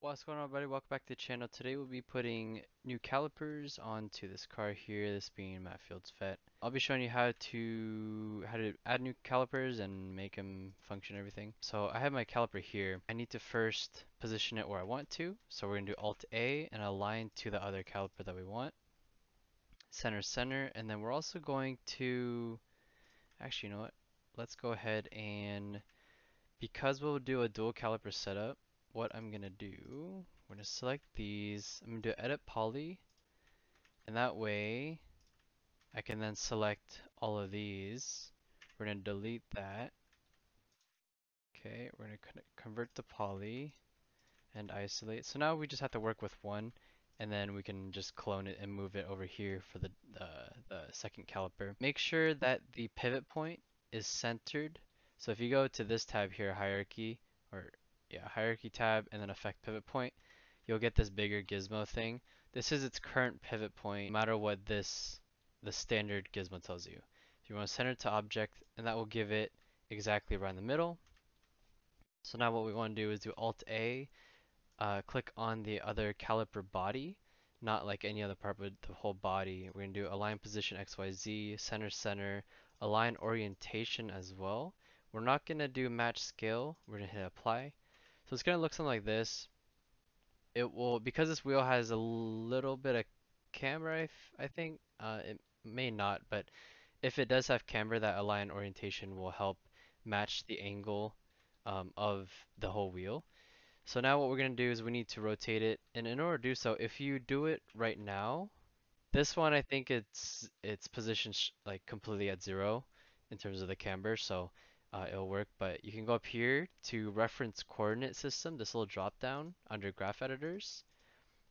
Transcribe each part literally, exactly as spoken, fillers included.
What's going on, everybody? Welcome back to the channel. Today we'll be putting new calipers onto this car here, this being Matfield's Vet. I'll be showing you how to how to add new calipers and make them function and everything. So I have my caliper here. I need to first position it where I want to. So we're going to do Alt-A and align to the other caliper that we want. Center, center. And then we're also going to... Actually, you know what? Let's go ahead and... Because we'll do a dual caliper setup, what I'm going to do, we're going to select these, I'm going to do edit poly, and that way I can then select all of these. We're going to delete that. Okay, we're going to convert to poly and isolate. So now we just have to work with one, and then we can just clone it and move it over here for the, uh, the second caliper. Make sure that the pivot point is centered. So if you go to this tab here, hierarchy, or Yeah, hierarchy tab, and then effect pivot point, you'll get this bigger gizmo thing. This is its current pivot point, no matter what this the standard gizmo tells you. You want to center to object, and that will give it exactly around the middle. So now what we want to do is do Alt A, uh, click on the other caliper body, not like any other part, but the whole body. We're gonna do align position X Y Z, center center, align orientation as well. We're not gonna do match scale. We're gonna hit apply. So it's going to look something like this. It will, because this wheel has a little bit of camber, I, f I think, uh, it may not, but if it does have camber, that align orientation will help match the angle um, of the whole wheel. So now what we're going to do is we need to rotate it, and in order to do so, if you do it right now, this one I think it's it's positioned sh like completely at zero in terms of the camber, so Uh, it'll work, but you can go up here to reference coordinate system, this little drop down under graph editors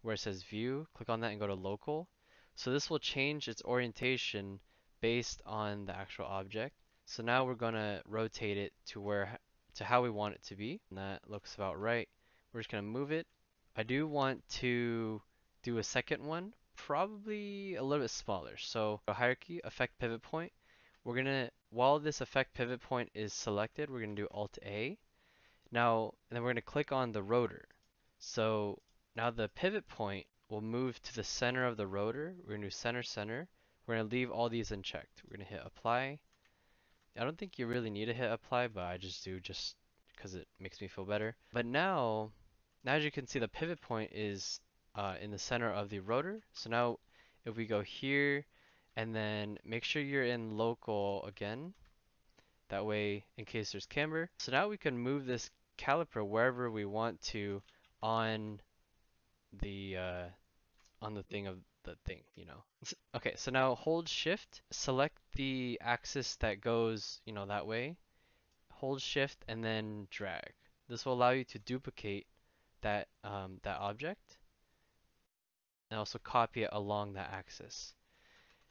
where it says view, click on that and go to local. So this will change its orientation based on the actual object. So now we're going to rotate it to where to how we want it to be, and that looks about right. We're just going to move it. I do want to do a second one, probably a little bit smaller. So a hierarchy, effect pivot point. We're going to, while this effect pivot point is selected, we're going to do Alt-A. Now, and then we're going to click on the rotor. So now the pivot point will move to the center of the rotor. We're going to do center, center. We're going to leave all these unchecked. We're going to hit apply. I don't think you really need to hit apply, but I just do just because it makes me feel better. But now, now as you can see, the pivot point is uh, in the center of the rotor. So now if we go here, and then make sure you're in local again. That way, in case there's camber. So now we can move this caliper wherever we want to on the uh, on the thing of the thing, you know. Okay, so now hold shift, select the axis that goes, you know, that way. Hold shift and then drag. This will allow you to duplicate that um, that object, and also copy it along that axis.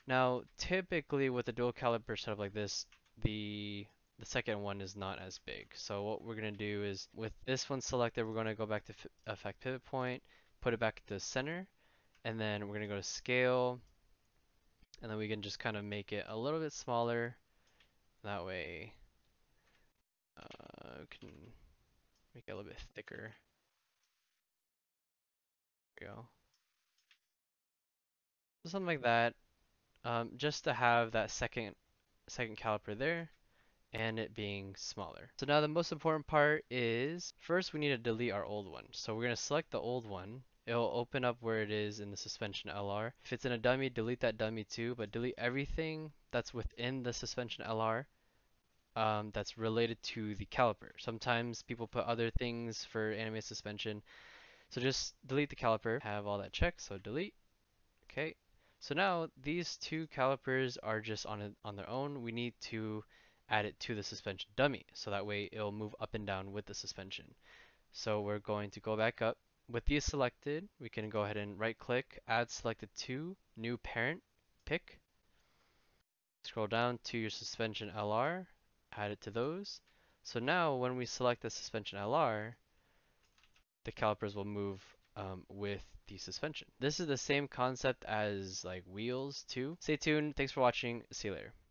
Now, typically with a dual caliper setup like this, the the second one is not as big. So what we're going to do is, with this one selected, we're going to go back to effect pivot point, put it back to center, and then we're going to go to scale, and then we can just kind of make it a little bit smaller. That way, uh, we can make it a little bit thicker. There we go. So something like that. Um, just to have that second second caliper there and it being smaller. So now the most important part is, first we need to delete our old one. So we're going to select the old one. It'll open up where it is in the suspension L R. If it's in a dummy, delete that dummy too, but delete everything that's within the suspension L R um, that's related to the caliper. Sometimes people put other things for anime suspension. So just delete the caliper. Have all that checked, so delete. Okay. So now these two calipers are just on, a, on their own. We need to add it to the suspension dummy, so that way it'll move up and down with the suspension. So we're going to go back up. With these selected, we can go ahead and right click, add selected to, new parent, pick. Scroll down to your suspension L R, add it to those. So now when we select the suspension L R, the calipers will move um, with the suspension. This is the same concept as like wheels too. Stay tuned. Thanks for watching. See you later.